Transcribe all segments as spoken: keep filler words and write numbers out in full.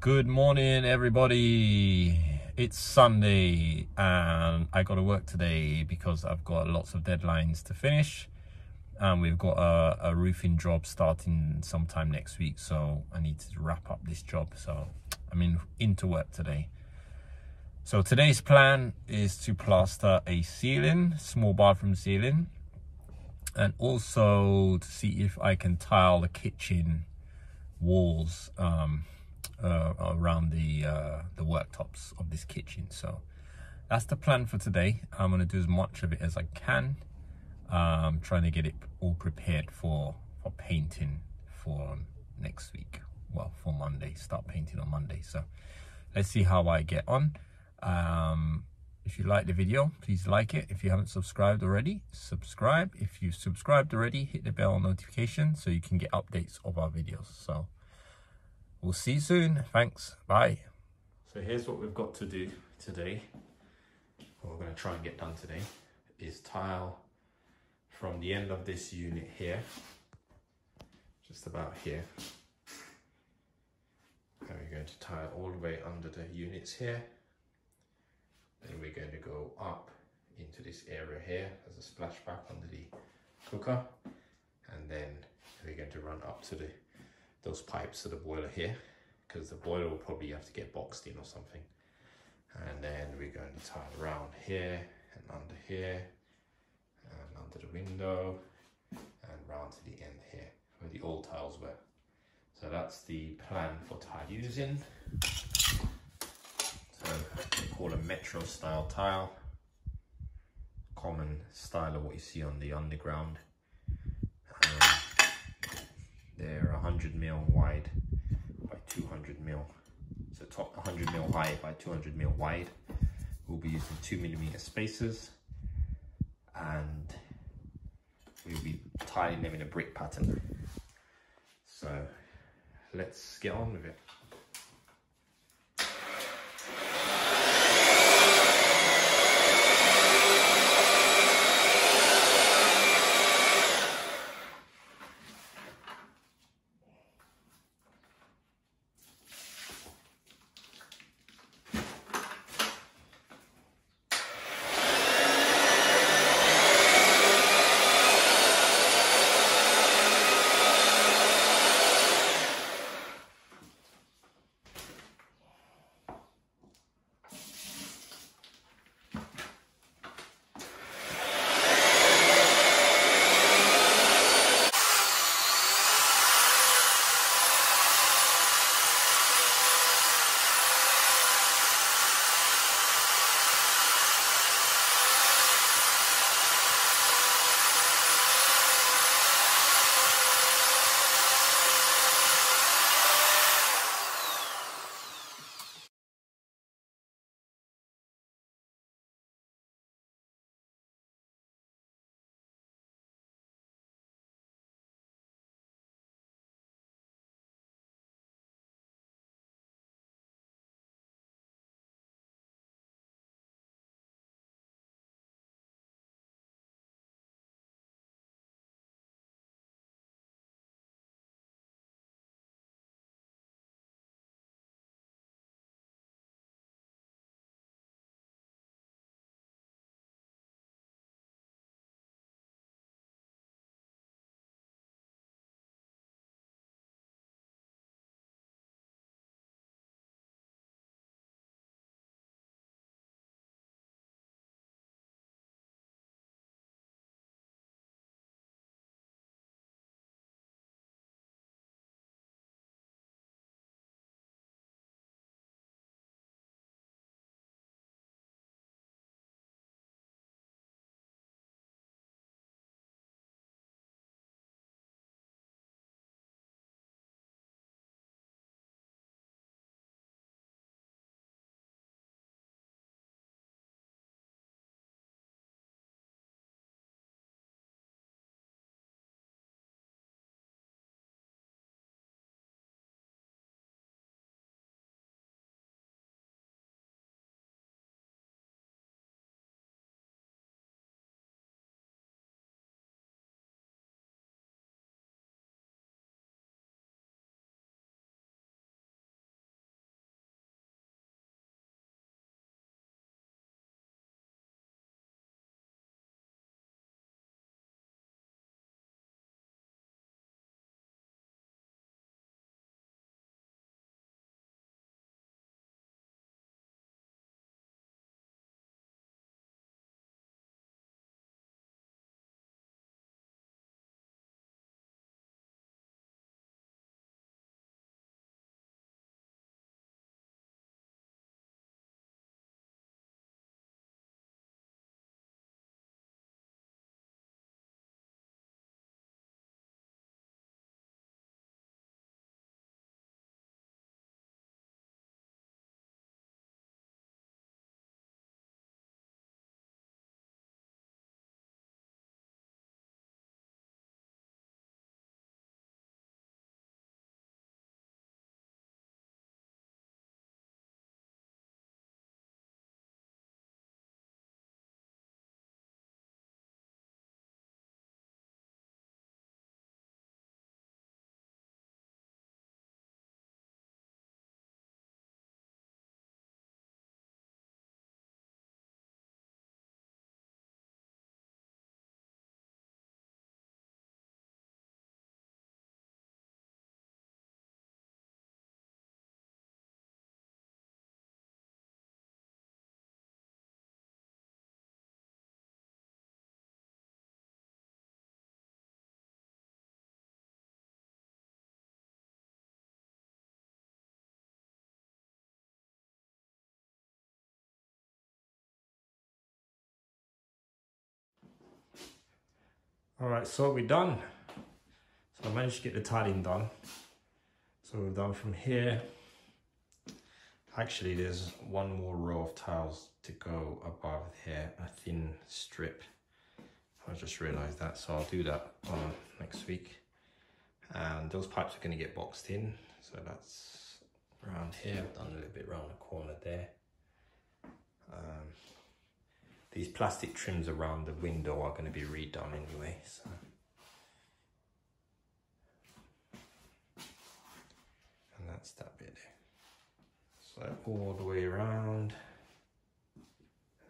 Good morning, everybody. It's Sunday and I got to work today because I've got lots of deadlines to finish, and we've got a, a roofing job starting sometime next week, so I need to wrap up this job. So I'm in into work today. So today's plan is to plaster a ceiling, small bathroom ceiling, and also to see if I can tile the kitchen walls um, uh, around the uh, the worktops of this kitchen. So that's the plan for today. I'm going to do as much of it as I can. Um, trying to get it all prepared for, for painting for next week. Well, for Monday. Start painting on Monday. So let's see how I get on. Um, If you like the video, please like it. If you haven't subscribed already, subscribe. If you subscribed already, hit the bell notification so you can get updates of our videos. So we'll see you soon. Thanks. Bye. So here's what we've got to do today. What we're going to try and get done today is tile from the end of this unit here, just about here. And we're going to tile all the way under the units here. Then we're going to go up into this area here as a splashback under the cooker, and then we're going to run up to the those pipes to the boiler here, because the boiler will probably have to get boxed in or something. And then we're going to tie around here and under here and under the window and round to the end here where the old tiles were. So that's the plan for tile using. Call a metro style tile, common style of what you see on the underground. Um, they're one hundred mil wide by two hundred mil, so top one hundred mil high by two hundred mil wide. We'll be using two millimeter spacers, and we'll be tiling them in a brick pattern. So let's get on with it. All right, so we're done. So I managed to get the tiling done. So we're done from here. Actually, there's one more row of tiles to go above here, a thin strip. I just realized that, so I'll do that on next week. And those pipes are going to get boxed in, so that's around here. I've done a little bit around the corner there. Um, these plastic trims around the window are going to be redone anyway, so. And that's that bit there. So all the way around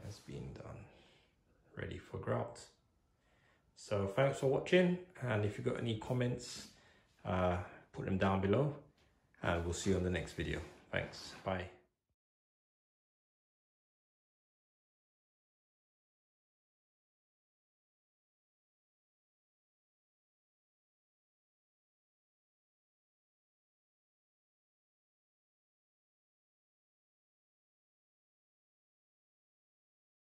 has been done, ready for grout. So thanks for watching, and if you've got any comments, uh, put them down below, and we'll see you on the next video. Thanks, bye.